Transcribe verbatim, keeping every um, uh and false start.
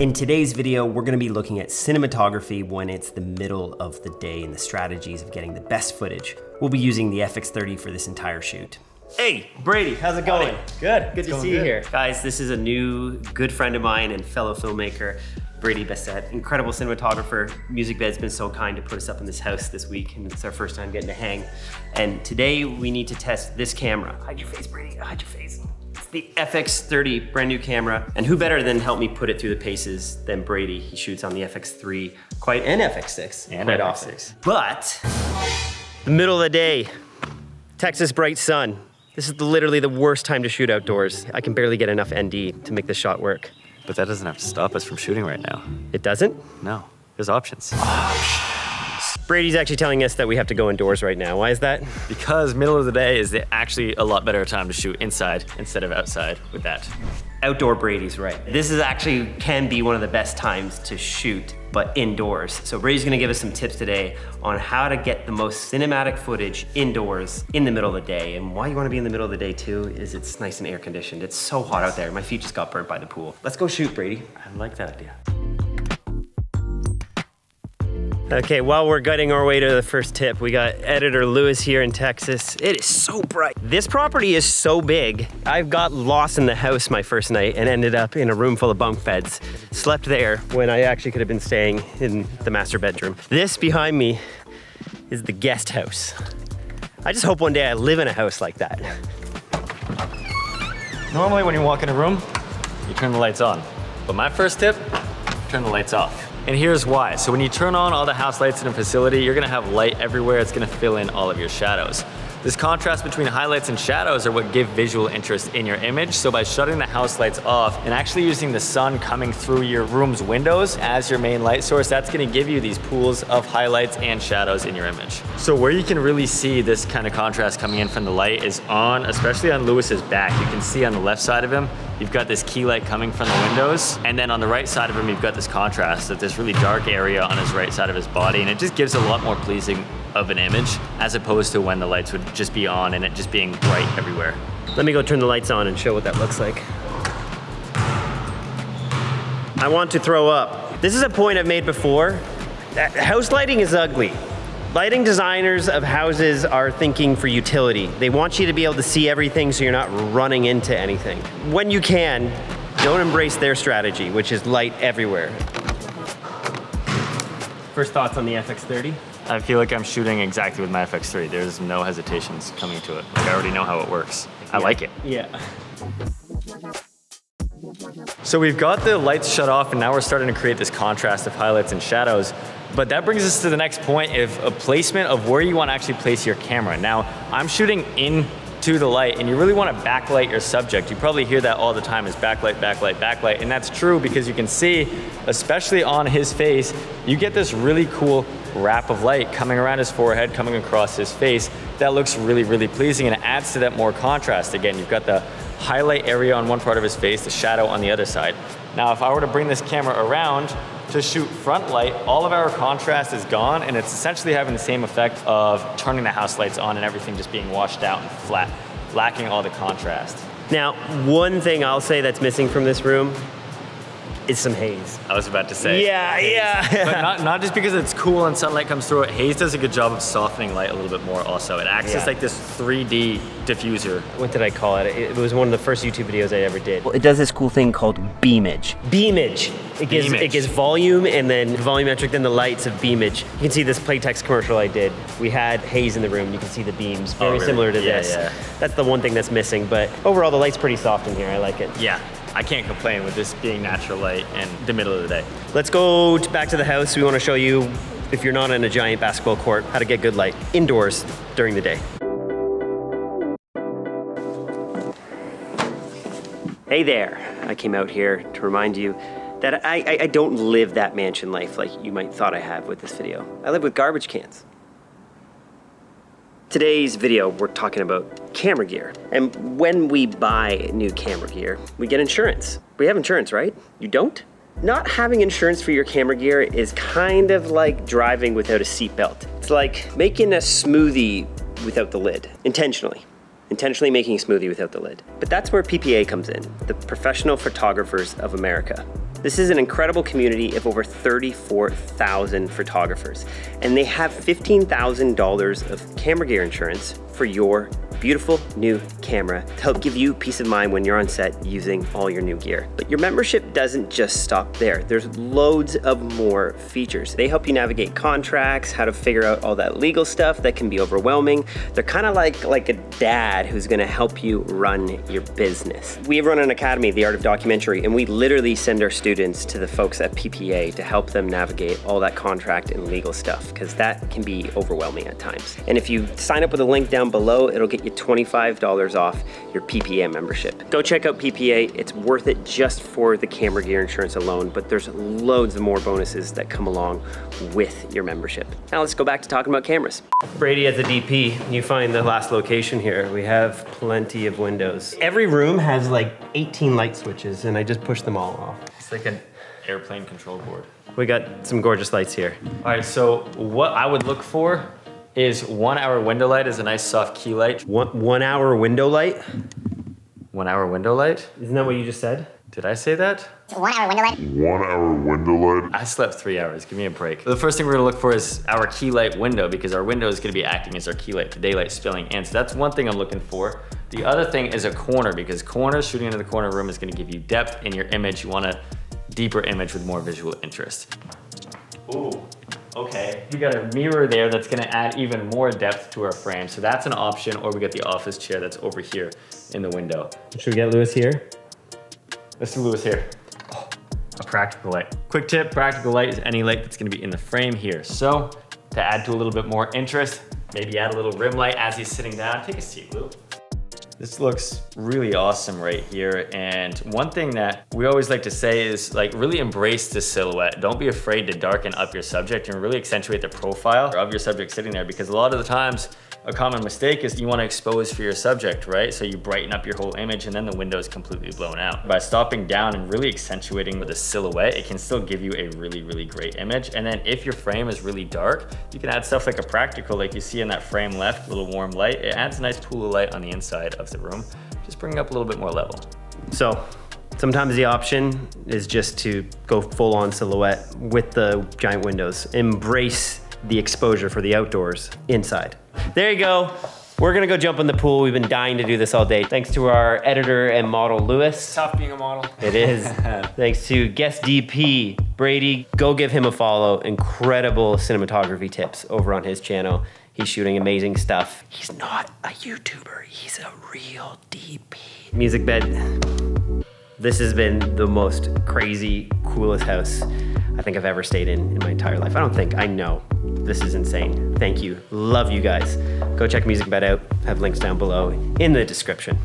In today's video, we're gonna be looking at cinematography when it's the middle of the day and the strategies of getting the best footage. We'll be using the F X thirty for this entire shoot. Hey, Brady, how's it going? Good, good to see you here. Guys, this is a new good friend of mine and fellow filmmaker, Brady Bessette, incredible cinematographer. Musicbed's been so kind to put us up in this house this week, and it's our first time getting to hang. And today we need to test this camera. Hide your face, Brady, hide your face. It's the F X thirty, brand new camera. And who better than help me put it through the paces than Brady? He shoots on the F X three quite, and F X six and quite often. But, the middle of the day, Texas bright sun. This is literally the worst time to shoot outdoors. I can barely get enough N D to make this shot work. But that doesn't have to stop us from shooting right now. It doesn't? No, there's options. Options. Brady's actually telling us that we have to go indoors right now. Why is that? Because middle of the day is actually a lot better time to shoot inside instead of outside with that. Outdoor Brady's right. This is actually can be one of the best times to shoot, but indoors. So Brady's gonna give us some tips today on how to get the most cinematic footage indoors in the middle of the day. And why you wanna be in the middle of the day too is it's nice and air conditioned. It's so hot out there. My feet just got burnt by the pool. Let's go shoot, Brady. I like that idea. Okay, while we're gutting our way to the first tip, we got editor Lewis here in Texas. It is so bright. This property is so big. I've got lost in the house my first night and ended up in a room full of bunk beds. Slept there when I actually could have been staying in the master bedroom. This behind me is the guest house. I just hope one day I live in a house like that. Normally when you walk in a room, you turn the lights on. But my first tip, turn the lights off. And here's why. So when you turn on all the house lights in a facility, you're gonna have light everywhere. It's gonna fill in all of your shadows. This contrast between highlights and shadows are what give visual interest in your image. So by shutting the house lights off and actually using the sun coming through your room's windows as your main light source, that's gonna give you these pools of highlights and shadows in your image. So where you can really see this kind of contrast coming in from the light is on, especially on Lewis's back. You can see on the left side of him, you've got this key light coming from the windows. And then on the right side of him, you've got this contrast of this really dark area on his right side of his body. And it just gives a lot more pleasing of an image as opposed to when the lights would just be on and it just being bright everywhere. Let me go turn the lights on and show what that looks like. I want to throw up. This is a point I've made before. House lighting is ugly. Lighting designers of houses are thinking for utility. They want you to be able to see everything so you're not running into anything. When you can, don't embrace their strategy, which is light everywhere. First thoughts on the F X thirty? I feel like I'm shooting exactly with my F X three. There's no hesitations coming to it. Like I already know how it works. I yeah. like it. Yeah. So we've got the lights shut off and now we're starting to create this contrast of highlights and shadows. But that brings us to the next point of a placement of where you want to actually place your camera. Now, I'm shooting into the light and you really want to backlight your subject. You probably hear that all the time is backlight, backlight, backlight. And that's true because you can see, especially on his face, you get this really cool wrap of light coming around his forehead, coming across his face. That looks really, really pleasing and it adds to that more contrast. Again, you've got the highlight area on one part of his face, the shadow on the other side. Now, if I were to bring this camera around, to shoot front light, all of our contrast is gone and it's essentially having the same effect of turning the house lights on and everything just being washed out and flat, lacking all the contrast. Now, one thing I'll say that's missing from this room is some haze. I was about to say. Yeah, yeah. But not, not just because it's cool and sunlight comes through it, haze does a good job of softening light a little bit more also. It acts as yeah. like this three D diffuser. What did I call it? It was one of the first YouTube videos I ever did. Well, it does this cool thing called beamage. Beamage. It gives, beamage. It gives volume and then volumetric, then the lights of beamage. You can see this Playtex commercial I did. We had haze in the room. You can see the beams, very oh, really? similar to yeah, this. Yeah. That's the one thing that's missing, but overall the light's pretty soft in here. I like it. Yeah. I can't complain with this being natural light in the middle of the day. Let's go back to the house. We want to show you, if you're not in a giant basketball court, how to get good light indoors during the day. Hey there. I came out here to remind you that I, I, I don't live that mansion life like you might thought I have with this video. I live with garbage cans. Today's video, we're talking about camera gear. And when we buy new camera gear, we get insurance. We have insurance, right? You don't? Not having insurance for your camera gear is kind of like driving without a seatbelt. It's like making a smoothie without the lid, intentionally. Intentionally making a smoothie without the lid. But that's where P P A comes in, the Professional Photographers of America. This is an incredible community of over thirty-four thousand photographers, and they have fifteen thousand dollars of camera gear insurance for your beautiful new camera to help give you peace of mind when you're on set using all your new gear. But your membership doesn't just stop there. There's loads of more features. They help you navigate contracts, how to figure out all that legal stuff that can be overwhelming. They're kind of like, like a dad who's gonna help you run your business. We run an academy, The Art of Documentary, and we literally send our students to the folks at P P A to help them navigate all that contract and legal stuff, because that can be overwhelming at times. And if you sign up with a link down below, it'll get you twenty-five dollars off your P P A membership. Go check out P P A. It's worth it just for the camera gear insurance alone, but there's loads of more bonuses that come along with your membership. Now let's go back to talking about cameras. Brady, as a D P, you find the last location here. We have plenty of windows. Every room has like eighteen light switches, and I just push them all off. It's like an airplane control board. We got some gorgeous lights here. All right, so what I would look for is one hour window light is a nice soft key light. One, one hour window light? One hour window light? Isn't that what you just said? Did I say that? One hour window light? One hour window light? I slept three hours, give me a break. The first thing we're gonna look for is our key light window, because our window is gonna be acting as our key light to daylight spilling in. So that's one thing I'm looking for. The other thing is a corner, because corners, shooting into the corner of the room is gonna give you depth in your image. You want a deeper image with more visual interest. Ooh. Okay, we got a mirror there that's gonna add even more depth to our frame. So that's an option, or we got the office chair that's over here in the window. Should we get Lewis here? Let's do Lewis here. Oh, a practical light. Quick tip, practical light is any light that's gonna be in the frame here. So to add to a little bit more interest, maybe add a little rim light as he's sitting down. Take a seat, Lou. This looks really awesome right here. And one thing that we always like to say is like really embrace the silhouette. Don't be afraid to darken up your subject and really accentuate the profile of your subject sitting there, because a lot of the times a common mistake is you want to expose for your subject, right? So you brighten up your whole image and then the window is completely blown out. By stopping down and really accentuating the silhouette, it can still give you a really, really great image. And then if your frame is really dark, you can add stuff like a practical, like you see in that frame left, little warm light. It adds a nice pool of light on the inside of the room, just bring it up a little bit more level. So sometimes the option is just to go full on silhouette with the giant windows. Embrace the exposure for the outdoors inside. There you go. We're gonna go jump in the pool. We've been dying to do this all day. Thanks to our editor and model, Lewis. Tough being a model. It is. Thanks to guest D P, Brady. Go give him a follow. Incredible cinematography tips over on his channel. He's shooting amazing stuff. He's not a YouTuber, he's a real D P. Musicbed, this has been the most crazy, coolest house I think I've ever stayed in in my entire life. I don't think, I know. This is insane. Thank you, love you guys. Go check Musicbed out, have links down below in the description.